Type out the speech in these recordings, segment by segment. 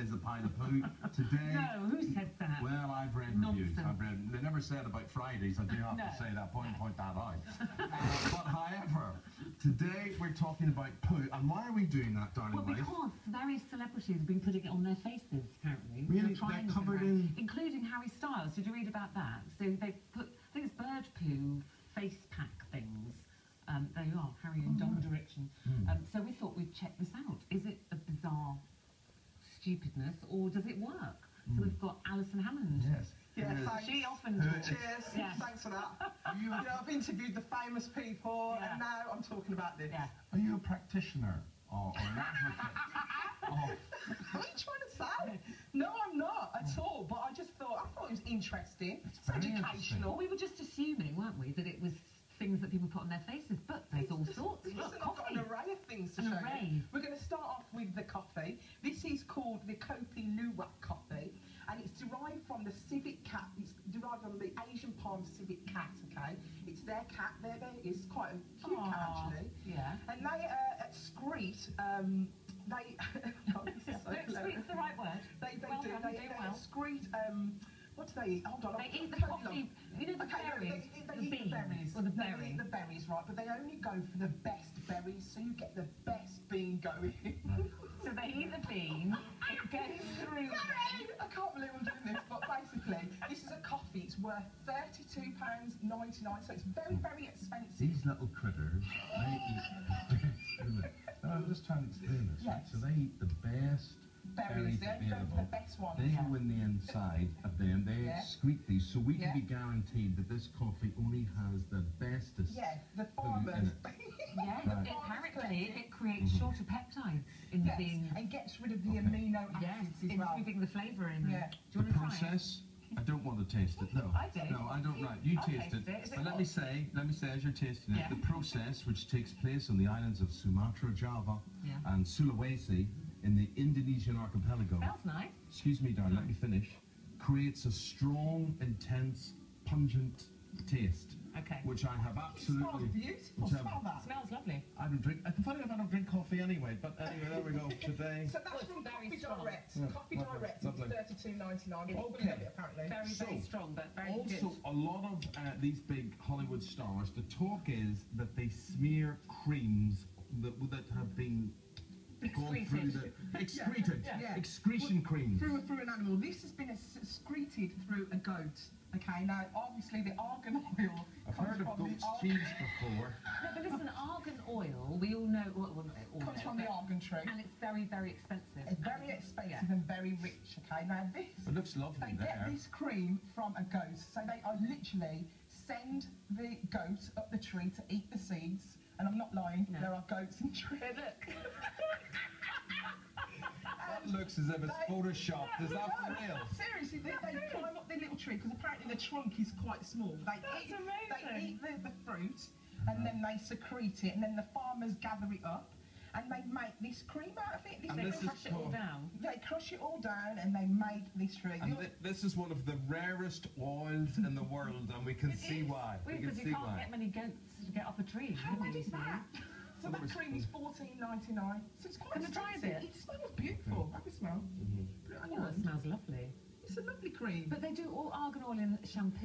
is a pile of poo. Today... No, who said that? Well, I've read reviews. They never said about Fridays, I do have to say that, point that out. But however, today we're talking about poo. And why are we doing that, darling? Well, because various celebrities have been putting it on their faces, apparently. Really? They're covered in... Including Harry Styles. Did you read about that? So they put, I think it's bird poo, face pack things. There you are, Harry in Dom direction. So we thought we'd check this out. Is it a bizarre stupidness or does it work? So we've got Alison Hammond. Yes. Yeah, she often talks. Cheers. Yeah. Thanks for that. You know, I've interviewed the famous people and now I'm talking about this. Yeah. Are you a practitioner or an advocate? What are you trying to say? No, I'm not at all. But I thought it was interesting. It's educational. We were just assuming, weren't we, that it was things that people put on their faces, but there's all sorts. Listen, I've got an array of things to show you. We're going to start off with the coffee. This is called the Kopi Luwak coffee, and it's derived from the civet cat. It's derived from the Asian palm civet cat, okay? It's their cat. There it is. Quite a cute cat, actually. Yeah. And they excrete... they... God, this is so excrete's the right word. They excrete... What do they eat? Hold on. They eat the coffee. You know, the berries. They eat the berries. Or the berries. They eat the berries, right? But they only go for the best berries, so you get the best bean going. So they eat the bean. It goes through. Sorry! I can't believe I'm doing this, but basically, this is a coffee. It's worth £32.99, so it's very, very expensive. These little critters, they eat. No, I'm just trying to explain this. Yes. Right? So they eat the best. Berries, the best ones. They go in the inside of them, they excrete these, so we can be guaranteed that this coffee only has the bestest. Yeah, the farmers. Yeah, right. Apparently it creates shorter peptides in the bean. And gets rid of the amino acids as well. Including the flavour in there. Do you want to try it? I don't want to taste it, no. I do. No, I don't, right, you taste it. But let me say, as you're tasting it, the process which takes place on the islands of Sumatra, Java, and Sulawesi, in the Indonesian archipelago. Sounds nice. Excuse me, darling, let me finish. Creates a strong, intense, pungent taste. Okay. Which I have absolutely... It smells beautiful. Smell that. Smells lovely. I don't drink... funny enough, I don't drink coffee anyway, but anyway, there we go, today. So that's from Coffee Direct. Yeah, Coffee Direct is £32.99. Okay. Apparently. Very, very strong, but very good. Also, a lot of these big Hollywood stars, the talk is that they smear creams that have been... Excreted. Excretion cream. Through an animal. This has been excreted through a goat. Okay, now obviously the argan oil. I've heard of goat's cheese before. No, but listen, argan oil, we all know. Comes from the argan tree. And it's very, very expensive. It's very expensive and very rich. Okay, now this. It looks lovely. They get this cream from a goat. So they are literally send the goat up the tree to eat the seeds. And I'm not lying, there are goats in trees. Look. That looks as if it's photoshopped. Is that for real? Seriously, they climb up the little tree because apparently the trunk is quite small. They eat the fruit and then they secrete it and then the farmers gather it up and they make this cream out of it. They crush it all down. They crush it all down and they make this cream. And this is one of the rarest oils in the world and we can see why. Because you can't get many goats to get off a tree. How bad is that? So that cream is £14.99. So it's quite expensive. Can I try it? It smells beautiful. Have a smell. Oh, it smells lovely. It's a lovely cream. But they do all argan oil in shampoos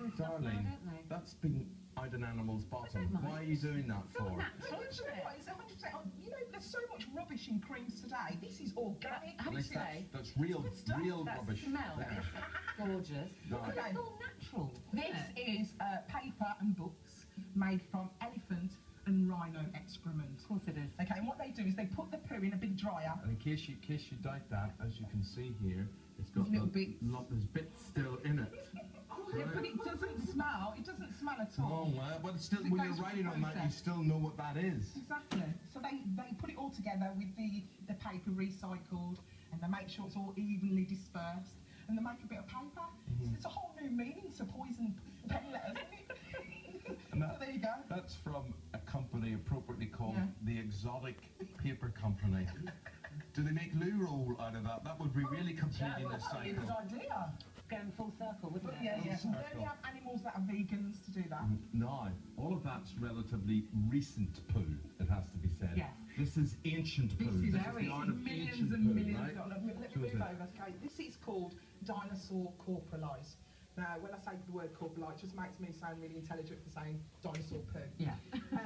and stuff, darling, now, don't they? That's been out an animal's bottom. Why are you doing that for? Natural, isn't it? It's 100%. You know, there's so much rubbish in creams today. This is organic. That's real, real rubbish. That smell is gorgeous. It's all natural. This is paper and books made from elephant and rhino excrement. Of course it is. Okay, and what they do is they put the poo in a big dryer. And in case you doubt that, as you can see here, it's got there's bits still in it. Yeah, but it doesn't smell. It doesn't smell at all. Oh, well, but still, when you're writing on that, you still know what that is. Exactly. So they put it all together with the paper recycled, and they make sure it's all evenly dispersed, and they make a bit of paper. So it's a whole new meaning to poison pen letters, isn't it? So there you go. That's from a company appropriately called the Exotic Paper Company. Do they make loo roll out of that? That would be really completing the cycle. That's a good idea. Going full circle, wouldn't it? Yeah, yeah. We only have animals that are vegans to do that. No, all of that's relatively recent poo, it has to be said. Yes. This is ancient poo. This is the art of millions and millions of dollars. Let me move over. Okay, this is called dinosaur corporalize. Now, when I say the word corporalite, it just makes me sound really intelligent for saying dinosaur poo. Yeah.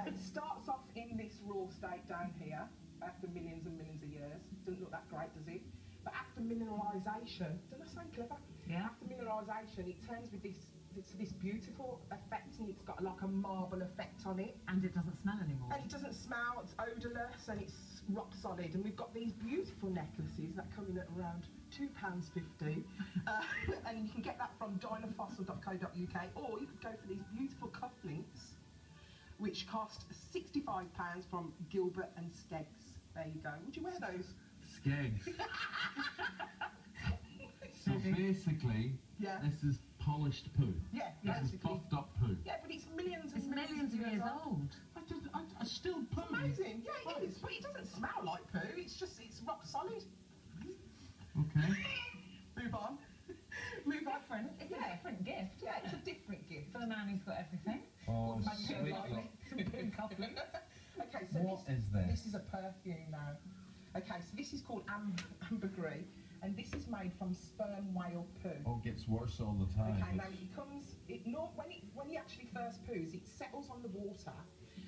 It starts off in this raw state down here after millions and millions of years. Doesn't look that great, does it? But after mineralisation, doesn't that sound clever? Yeah. After mineralisation, it turns with this beautiful effect, and it's got like a marble effect on it. And it doesn't smell anymore. And it doesn't smell, it's odourless, and it's rock solid. And we've got these beautiful necklaces that come in at around £2.50, and you can get that from dinofossil.co.uk, or you could go for these beautiful cufflinks, which cost £65 from Gilbert and Skeggs. There you go. Would you wear those? Skeggs. So basically, yeah, this is polished poo. Yeah, this is puffed up poo. Yeah, but it's millions of years old. I still poo. It's amazing. Yeah, it is, but it doesn't smell like poo. It's just rock solid. Okay. Move on. Move on, friend. It's a different gift. Yeah, it's a different gift. For the man who's got everything. Oh, sweet. Okay, so what is this? This is a perfume now. Okay, so this is called ambergris, and this is made from sperm whale poo. Oh, it gets worse all the time. Okay, now it comes, when he actually first poos, it settles on the water,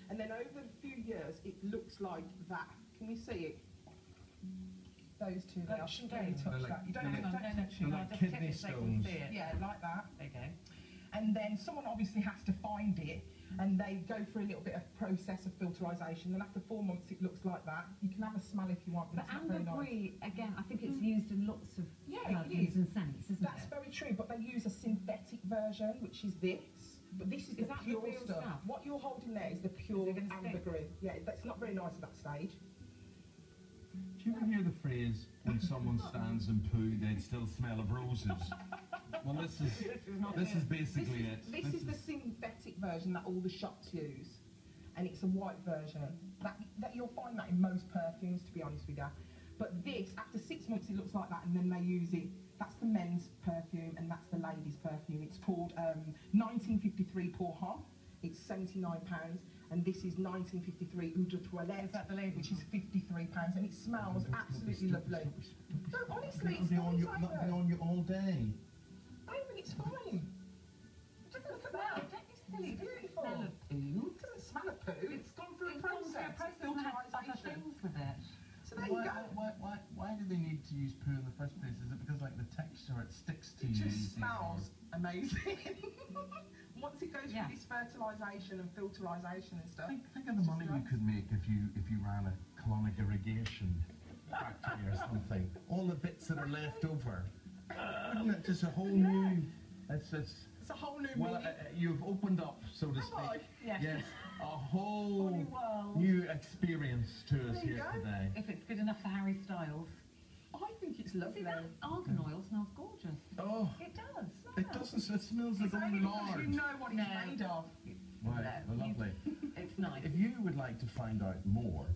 and then over a few years, it looks like that. Can you see it? Those two, they shouldn't really touch that. You don't touch it. Like kidney stones. Yeah, like that. Okay. And then someone obviously has to find it, and they go through a little bit of process of filterisation, and after 4 months it looks like that. You can have a smell if you want. But ambergris, again, I think it's used in lots of perfumes and scents, isn't it? That's very true, but they use a synthetic version, which is this. But this is the pure stuff. What you're holding there is the pure ambergris. Yeah, that's not very nice at that stage. Do you ever hear the phrase, when someone stands and poo, they'd still smell of roses? Well, this is basically it. This is the synthetic version that all the shops use, and it's a white version. That you'll find that in most perfumes, to be honest with you. But this, after 6 months, it looks like that, and then they use it. That's the men's perfume, and that's the ladies' perfume. It's called 1953 Pour Homme. It's £79. And this is 1953 Eau de Toilette, which is £53, and it smells absolutely lovely. No, honestly, it's not on you all day. I mean, it's fine. It doesn't smell. Don't be silly. It's beautiful. It doesn't smell of poo. It's gone through a process. Filterisation. So there you go. Why do they need to use poo in the first place? Is it because, like, the texture, it sticks to you? It just smells amazing. Once it goes through this fertilisation and filterisation and stuff. Think of the money you could make if you ran a colonic irrigation factory or something. All the bits that are left over. Wouldn't it just a whole new... It's a whole new... Well, you've opened up, so to speak. Yes. Yes. A whole new experience to us here today. If it's good enough for Harry Styles. I think it's lovely. See, that argan oil smells gorgeous. Oh. It does. No. It doesn't. It smells like only lard. You know what it's made of. Right. Lovely. It's nice. If you would like to find out more